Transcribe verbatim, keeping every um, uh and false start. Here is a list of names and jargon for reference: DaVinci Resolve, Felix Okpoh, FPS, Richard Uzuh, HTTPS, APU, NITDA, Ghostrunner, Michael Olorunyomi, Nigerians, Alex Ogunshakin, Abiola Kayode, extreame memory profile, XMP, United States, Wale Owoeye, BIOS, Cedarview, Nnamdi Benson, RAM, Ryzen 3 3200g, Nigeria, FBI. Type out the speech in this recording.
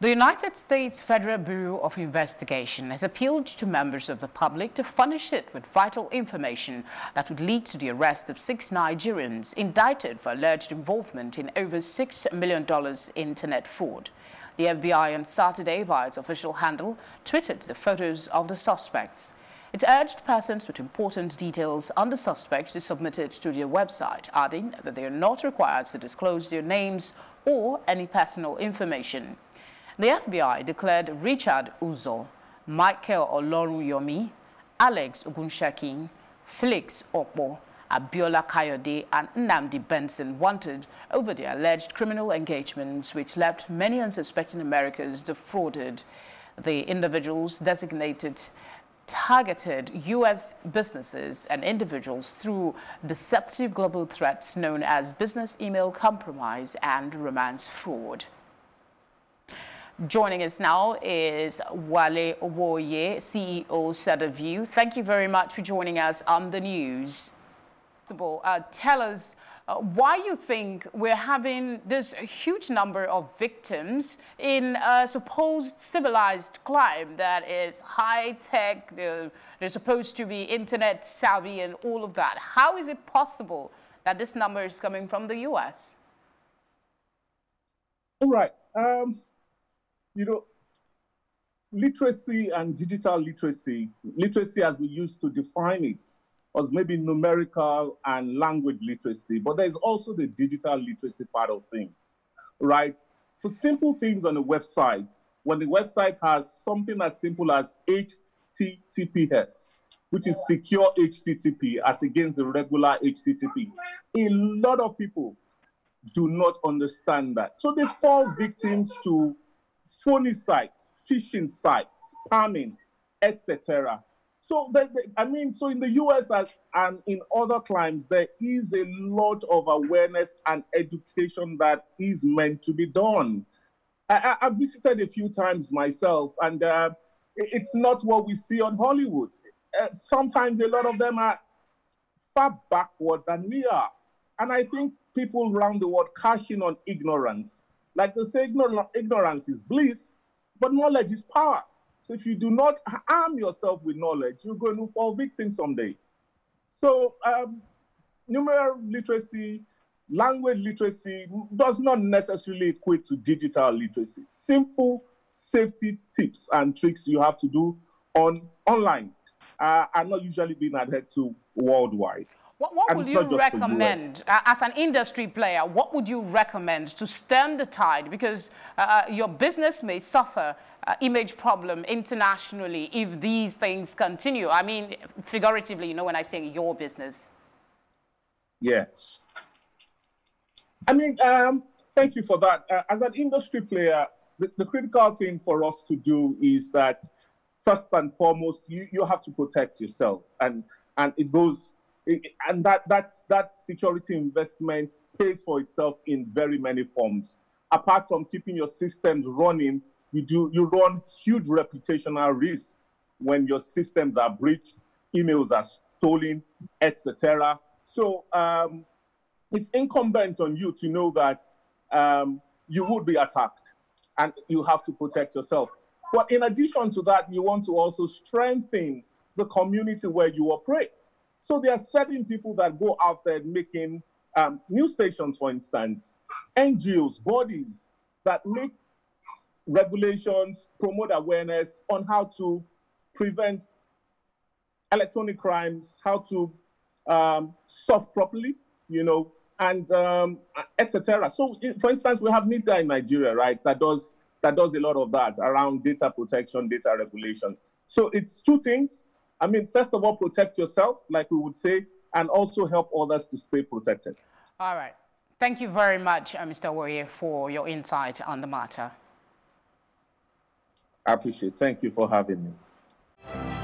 The United States Federal Bureau of Investigation has appealed to members of the public to furnish it with vital information that would lead to the arrest of six Nigerians indicted for alleged involvement in over six million dollars internet fraud. The F B I on Saturday, via its official handle, tweeted the photos of the suspects. It urged persons with important details on the suspects to submit it to their website, adding that they are not required to disclose their names or any personal information. The F B I declared Richard Uzuh, Michael Olorunyomi, Alex Ogunshakin, Felix Okpoh, Abiola Kayode and Nnamdi Benson wanted over their alleged criminal engagements, which left many unsuspecting Americans defrauded. The individuals designated targeted U S businesses and individuals through deceptive global threats known as business email compromise and romance fraud. Joining us now is Wale Owoeye, C E O, Cedarview. Thank you very much for joining us on the news. Uh, tell us uh, why you think we're having this huge number of victims in a supposed civilized crime that is high-tech, uh, they're supposed to be internet-savvy and all of that. How is it possible that this number is coming from the U S? All right. Um... You know, literacy and digital literacy, literacy as we used to define it, was maybe numerical and language literacy, but there's also the digital literacy part of things, right? For simple things on a website, when the website has something as simple as H T T P S, which is secure H T T P as against the regular H T T P, a lot of people do not understand that. So they fall victims to phony sites, phishing sites, spamming, et cetera. So, they, they, I mean, so in the U S as, and in other climes, there is a lot of awareness and education that is meant to be done. I, I, I've visited a few times myself, and uh, it, it's not what we see on Hollywood. Uh, sometimes a lot of them are far backward than we are. And I think people around the world cash in on ignorance. Like they say, ignorance is bliss, but knowledge is power. So if you do not arm yourself with knowledge, you're going to fall victim someday. So um, numerical literacy, language literacy does not necessarily equate to digital literacy. Simple safety tips and tricks you have to do on online uh, are not usually being adhered to worldwide. What, what would you recommend, uh, as an industry player, what would you recommend to stem the tide? Because uh, your business may suffer uh, image problem internationally if these things continue. I mean, figuratively, you know, when I say your business. Yes. I mean, um, thank you for that. Uh, as an industry player, the, the critical thing for us to do is that, first and foremost, you, you have to protect yourself. And, and it goes... And that, that, that security investment pays for itself in very many forms. Apart from keeping your systems running, you, do, you run huge reputational risks when your systems are breached, emails are stolen, et cetera. So um, it's incumbent on you to know that um, you would be attacked and you have to protect yourself. But in addition to that, you want to also strengthen the community where you operate. So there are certain people that go out there making um, news stations, for instance, N G Os, bodies that make regulations, promote awareness on how to prevent electronic crimes, how to um, solve properly, you know, and um, et cetera. So, for instance, we have NITDA in Nigeria, right, that does, that does a lot of that around data protection, data regulations. So it's two things. I mean, first of all, protect yourself, like we would say, and also help others to stay protected. All right. Thank you very much, uh, Mister Owoeye, for your insight on the matter. I appreciate it. Thank you for having me.